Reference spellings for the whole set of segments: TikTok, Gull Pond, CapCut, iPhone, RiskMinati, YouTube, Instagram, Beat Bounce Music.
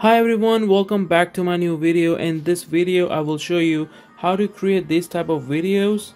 Hi everyone, welcome back to my new video. In this video I will show you how to create these type of videos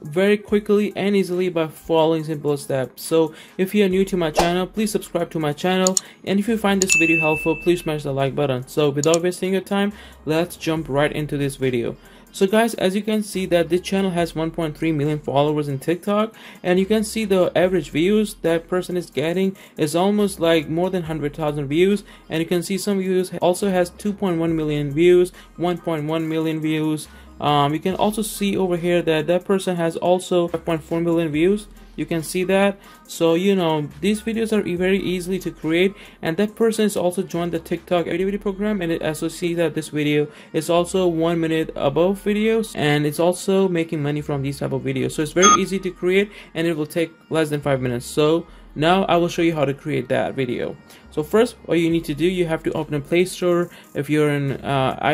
very quickly and easily by following simple steps. So if you are new to my channel, please subscribe to my channel, and if you find this video helpful, please smash the like button. So without wasting your time, let's jump right into this video. So guys, as you can see that this channel has 1.3 million followers in TikTok, and you can see the average views that person is getting is almost like more than 100,000 views, and you can see some views also has 2.1 million views, 1.1 million views. You can also see over here that that person has also 5.4 million views. You can see that. So you know, these videos are very easily to create, and that person is also joined the TikTok activity program, and it associates that this video is also 1 minute above videos, and it's also making money from these type of videos. So it's very easy to create, and it will take less than 5 minutes. So now I will show you how to create that video. So first, all you need to do, you have to open a Play Store. If you're an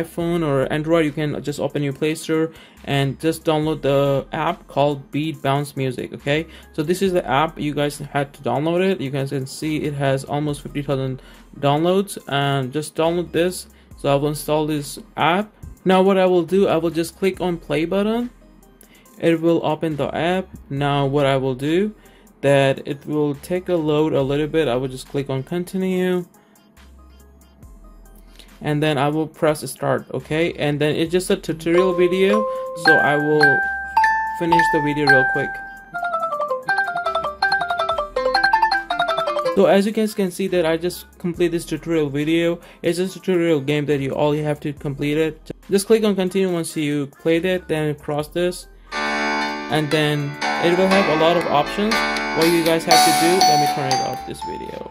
iPhone or Android, you can just open your Play Store and just download the app called Beat Bounce Music. Okay, so this is the app, you guys had to download it. You guys can see it has almost 50,000 downloads, and just download this. So I will install this app. Now what I will do, I will just click on play button. It will open the app. Now what I will do, that it will take a load a little bit. I will just click on continue, and then I will press start. Okay, and then it's just a tutorial video, so I will finish the video real quick. So as you guys can see that I just complete this tutorial video. It's a tutorial game that you all you have to complete it. Just click on continue once you played it, then cross this, and then it will have a lot of options. What you guys have to do, let me turn it off this video.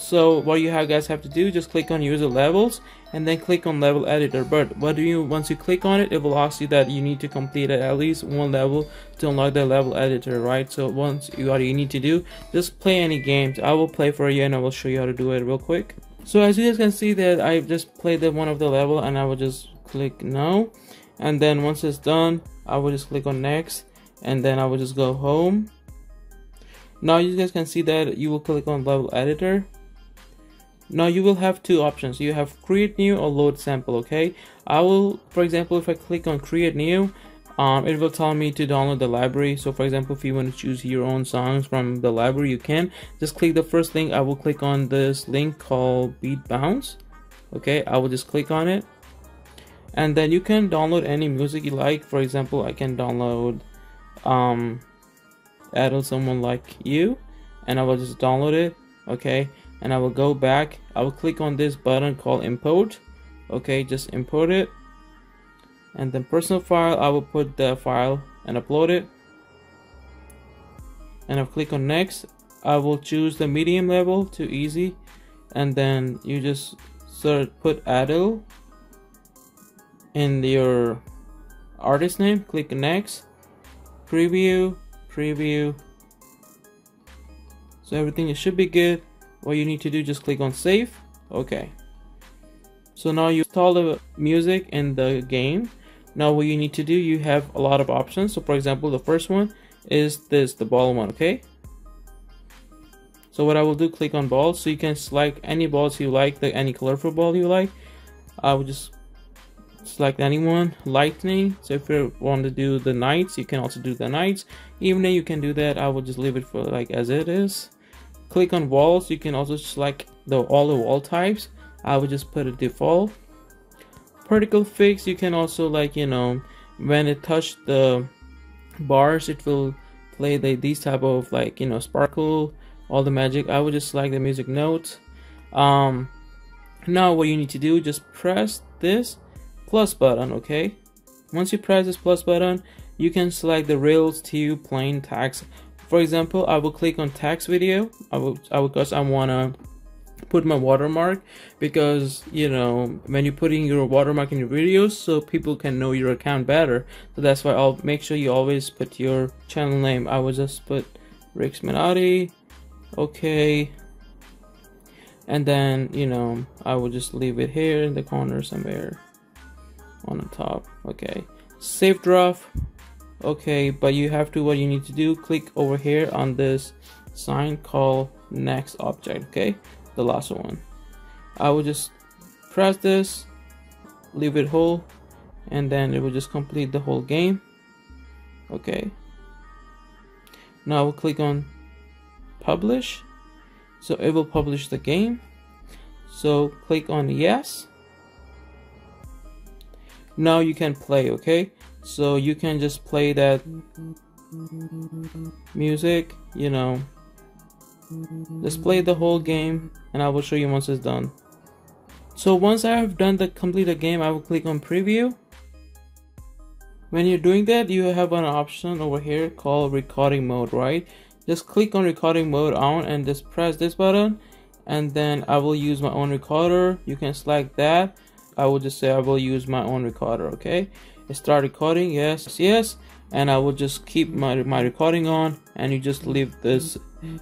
So what you guys have to do, just click on user levels and then click on level editor. But once you click on it, it will ask you that you need to complete at least one level to unlock the level editor, right? So once you what you need to do, just play any games. I will play for you and I will show you how to do it real quick. So as you guys can see that I just played the one of the level, and I will just click no, and then once it's done, I will just click on next, and then I will just go home. Now you guys can see that you will click on level editor. Now you will have two options. You have create new or load sample. Okay, I will, for example, if I click on create new, it will tell me to download the library. So for example, if you want to choose your own songs from the library, you can just click the first link. I will click on this link called Beat Bounce. Okay, I will just click on it, and then you can download any music you like. For example, I can download Adult Someone Like You, and I will just download it. Okay, and I will go back, I will click on this button called import. Okay, just import it, and then personal file, I will put the file and upload it, and I'll click on next. I will choose the medium level to easy, and then you just search, put adult in your artist name, click next, preview. So everything, it should be good. What you need to do, just click on save. Okay, so now you install the music in the game. Now what you need to do, you have a lot of options. So for example, the first one is this, the ball one. Okay, so what I will do, click on ball. So you can select any balls you like, any colorful ball you like. I will just select anyone. Lightning, so if you want to do the nights, you can also do the nights. Evening, you can do that. I will just leave it for like as it is. Click on walls, you can also select all the wall types. I will just put a default. Particle fix, you can also like, you know, when it touch the bars, it will play these type of like, you know, sparkle, all the magic. I will just select the music notes. Now what you need to do, just press this plus button. Okay, once you press this plus button, you can select the rails to plain text. For example, I will click on text video. Because I wanna put my watermark, because you know, when you're putting your watermark in your videos, so people can know your account better. So that's why I'll make sure you always put your channel name. I will just put RiskMinati. Okay, and then you know, I will just leave it here in the corner somewhere on the top. Okay, save draft. Okay, but you have to, what you need to do, click over here on this sign called next object, okay, the last one. I will just press this, leave it whole, and then it will just complete the whole game. Okay, now I will click on publish, so it will publish the game. So click on yes. Now you can play, okay, so you can just play that music, you know, just play the whole game, and I will show you once it's done. So once I have done the completed game, I will click on preview. When you're doing that, you have an option over here called recording mode, right? Just click on recording mode on and just press this button, and then I will use my own recorder. You can select that. I will just say I will use my own recorder, okay? Start recording, yes, yes, and I will just keep my recording on, and you just leave this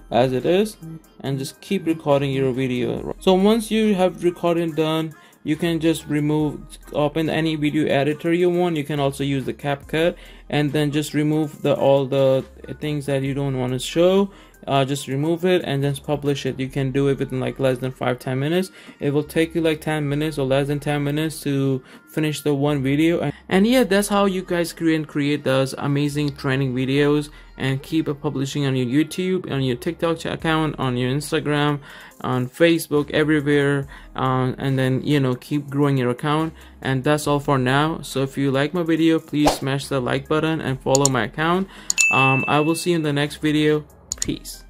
as it is and just keep recording your video. So once you have recording done, you can just remove, open any video editor you want. You can also use the CapCut, and then just remove all the things that you don't want to show. Just remove it and then publish it. You can do it within like less than 5-10 minutes. It will take you like 10 minutes or less than 10 minutes to finish the one video. And yeah, that's how you guys create those amazing training videos and keep publishing on your YouTube, on your TikTok account, on your Instagram, on Facebook, everywhere, and then, you know, keep growing your account. And that's all for now. So if you like my video, please smash the like button and follow my account. I will see you in the next video. Peace.